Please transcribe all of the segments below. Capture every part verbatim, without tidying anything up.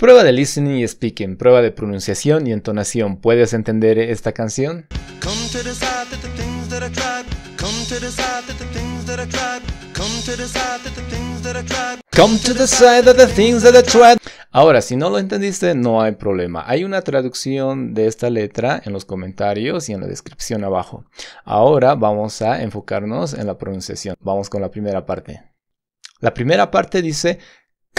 Prueba de listening y speaking, prueba de pronunciación y entonación. ¿Puedes entender esta canción? Come to the side of the things that I tried. Ahora, si no lo entendiste, no hay problema. Hay una traducción de esta letra en los comentarios y en la descripción abajo. Ahora vamos a enfocarnos en la pronunciación. Vamos con la primera parte. La primera parte dice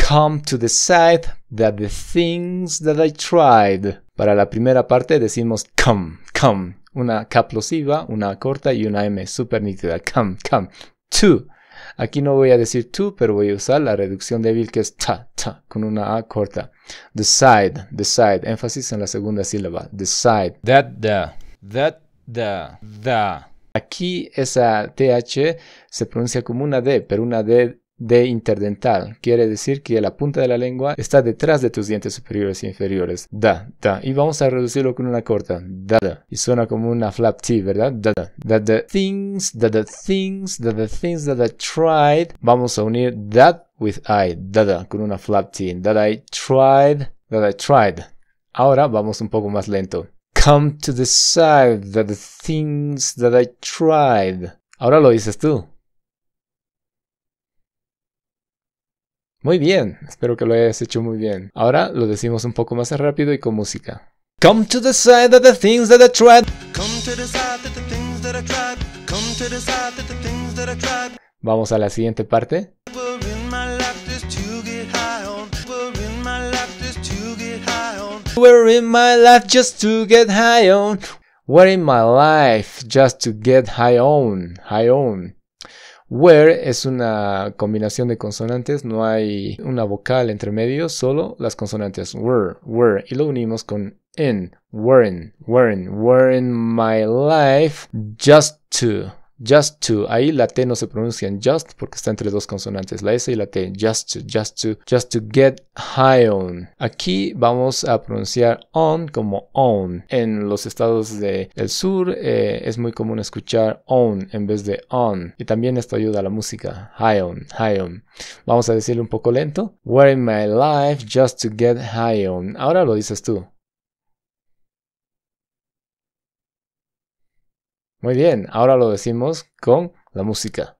come to the side that the things that I tried. Para la primera parte decimos come, come. Una K plosiva, una corta y una M súper nítida. Come, come. To. Aquí no voy a decir to, pero voy a usar la reducción débil que es ta, ta, con una A corta. The side, the side, énfasis en la segunda sílaba. The side. That, the, that, the, the. Aquí esa T H se pronuncia como una D, pero una D de interdental. Quiere decir que la punta de la lengua está detrás de tus dientes superiores e inferiores. Da, da. Y vamos a reducirlo con una corta. Da, da. Y suena como una flap T, ¿verdad? Da, da. That the things, that the things, that the things that I tried. Vamos a unir that with I. Da, da. Con una flap T. That I tried, that I tried. Ahora vamos un poco más lento. Come to the side, that the things that I tried. Ahora lo dices tú. Muy bien, espero que lo hayas hecho muy bien. Ahora lo decimos un poco más rápido y con música. Come to the side of the things that I tried. Come to the side of the things that I tried. Come to the side of the things that I tried. Vamos a la siguiente parte. We're in my life just to get high on. We're in my life just to get high on. High on. Where es una combinación de consonantes, no hay una vocal entre medio, solo las consonantes were, were, y lo unimos con in, were in, were in, were in my life, just to, just to, ahí la T no se pronuncia en just porque está entre dos consonantes, la S y la T, just to, just to, just to get high on. Aquí vamos a pronunciar on como on, en los estados del sur eh, es muy común escuchar on en vez de on, y también esto ayuda a la música, high on, high on. Vamos a decirlo un poco lento, we're in my life just to get high on. Ahora lo dices tú. Muy bien, ahora lo decimos con la música.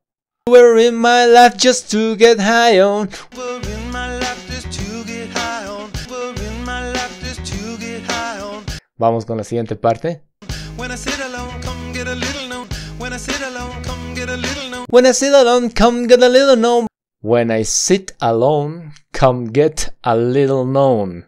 We're in my life just to get high on. We're in my life just to get high on. We're in my life just to get high on. Vamos con la siguiente parte. When I sit alone, come get a little known. When I sit alone, come get a little known. When I sit alone, come get a little known. When I sit alone, come get a little known.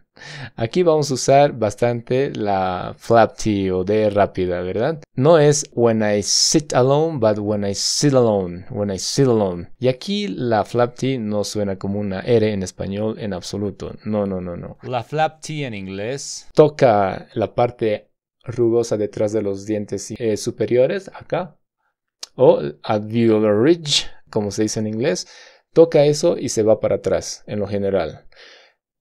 Aquí vamos a usar bastante la flap T o D rápida, ¿verdad? No es when I sit alone, but when I sit alone, when I sit alone. Y aquí la flap T no suena como una R en español en absoluto. No, no, no, no. La flap T en inglés toca la parte rugosa detrás de los dientes eh, superiores, acá. O alveolar ridge, como se dice en inglés. Toca eso y se va para atrás, en lo general.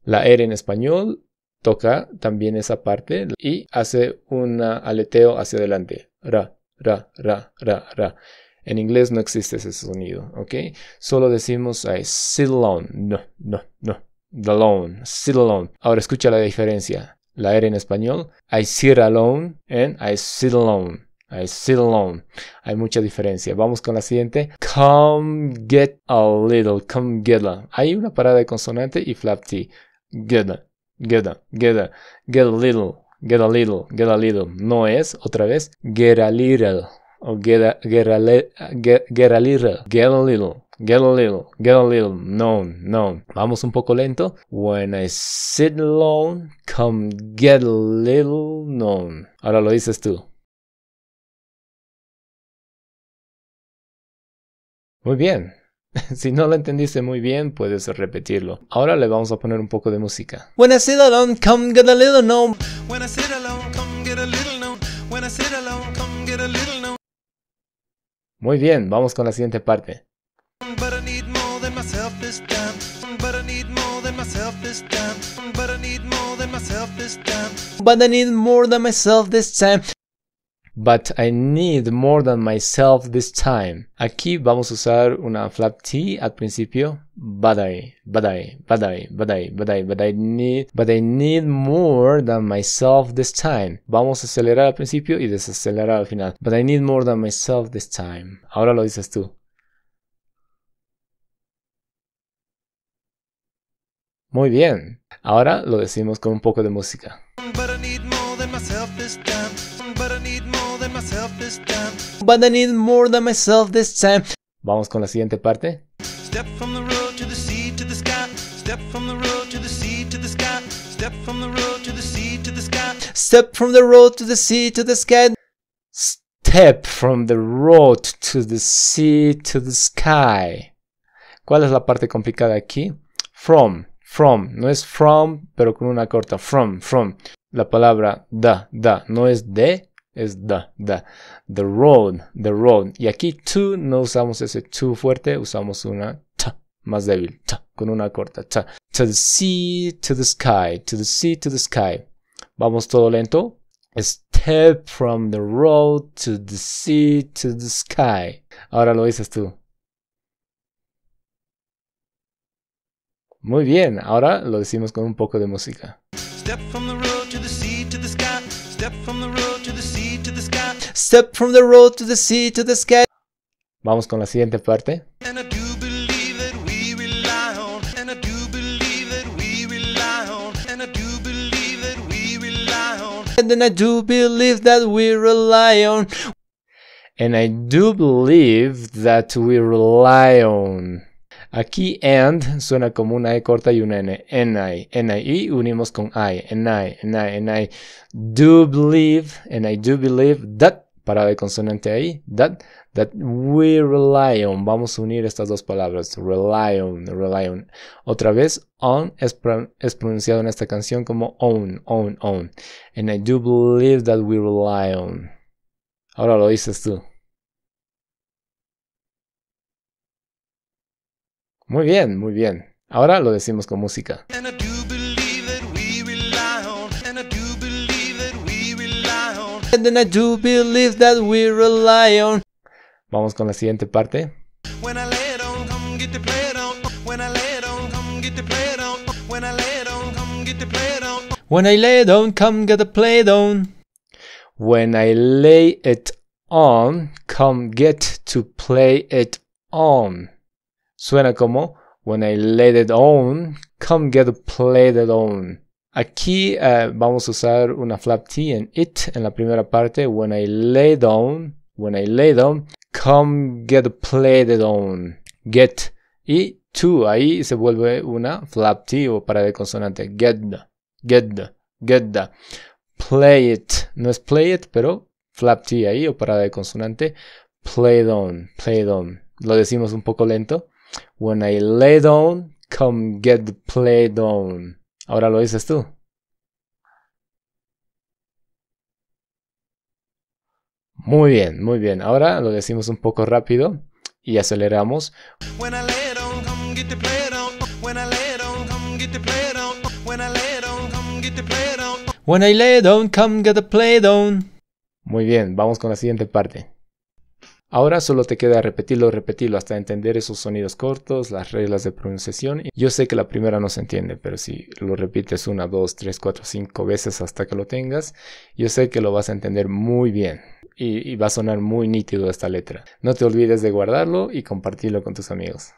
La R en español toca también esa parte y hace un aleteo hacia adelante. Ra, ra, ra, ra, ra. En inglés no existe ese sonido, ¿ok? Solo decimos I sit alone. No, no, no. Alone, sit alone. Ahora escucha la diferencia. La R en español, I sit alone and I sit alone. I sit alone. Hay mucha diferencia. Vamos con la siguiente. Come get a little. Come get a. Hay una parada de consonante y flap T. Get a, get a, get a, get a little, get a little, get a little. No es, otra vez, get a little, o get a, get a, get, get a little, get a little, get a little, get a little. No, no. Vamos un poco lento. When I sit alone, come get a little known. Ahora lo dices tú. Muy bien. Si no lo entendiste muy bien, puedes repetirlo. Ahora le vamos a poner un poco de música. When I sit alone, come get a little known. When I sit alone, come get a little known. When I sit alone, come get a little known. Muy bien, vamos con la siguiente parte. But I need more than myself this time. But I need more than myself this time. But I need more than myself this time. But I need more than myself this time. but I need more than myself this time. Aquí vamos a usar una flap T al principio. But I, but I, but I, but I, but I, but I need, but I need more than myself this time. Vamos a acelerar al principio y desacelerar al final. But I need more than myself this time. Ahora lo dices tú. Muy bien. Ahora lo decimos con un poco de música. But I need more than myself this time. But I need more than myself this time. But I need more than myself this time. Vamos con la siguiente parte. Step from the road to the sea to the sky. Step from the road to the sea to the sky. Step from the road to the sea to the sky. Step from the road to the sea to the sky. Step from the road to the sea to the sky. ¿Cuál es la parte complicada aquí? From, from, no es from, pero con una corta. From, from. La palabra da, da, no es de, es da, da. The road, the road. Y aquí to no usamos ese to fuerte, usamos una ta más débil, ta, con una corta, ta. To the sea, to the sky, to the sea, to the sky. Vamos todo lento. Step from the road to the sea, to the sky. Ahora lo dices tú. Muy bien, ahora lo decimos con un poco de música. Step from the road to the sea to the sky. Step from the road to the sea to the sky. Step from the road to the sea to the sky. Vamos con la siguiente parte. And I do believe that we rely on. And I do believe that we rely on. And I do believe that we rely on. And then I do believe that we rely on. And I do believe that we rely on. Aquí AND suena como una E corta y una N. AND, AND, y unimos con I. AND, AND, AND, I do believe, and I do believe that, parada de consonante ahí, that, that we rely on. Vamos a unir estas dos palabras, rely on, rely on. Otra vez, on es, es pronunciado en esta canción como on, on, on. And I do believe that we rely on. Ahora lo dices tú. Muy bien, muy bien. Ahora lo decimos con música. And I do believe that we rely on. And I do believe that we rely on. And then I do believe that we rely on. Vamos con la siguiente parte. When I lay it on, come get the play it on. When I lay it on, come get the play it on. When I lay it on, come get the play it on. When I lay it on, come get the play it on. When I lay it on, come get to play it on. Suena como, when I laid it on, come get played it on. Aquí uh, vamos a usar una flap T en it, en la primera parte. When I lay down, when I lay down, come get played it on. Get. Y to, ahí se vuelve una flap T o parada de consonante. Get, get, get. Play it. No es play it, pero flap T ahí o parada de consonante. Play it on, play it on. Lo decimos un poco lento. When I lay down, come get the play down. Ahora lo dices tú. Muy bien, muy bien. Ahora lo decimos un poco rápido y aceleramos. When I lay down, come get the play down. When I lay down, come get the play down. When I lay down, come get the play down. When I lay down, come get the play down. Muy bien, vamos con la siguiente parte. Ahora solo te queda repetirlo, repetirlo hasta entender esos sonidos cortos, las reglas de pronunciación. Yo sé que la primera no se entiende, pero si lo repites una, dos, tres, cuatro, cinco veces hasta que lo tengas, yo sé que lo vas a entender muy bien y, y va a sonar muy nítido esta letra. No te olvides de guardarlo y compartirlo con tus amigos.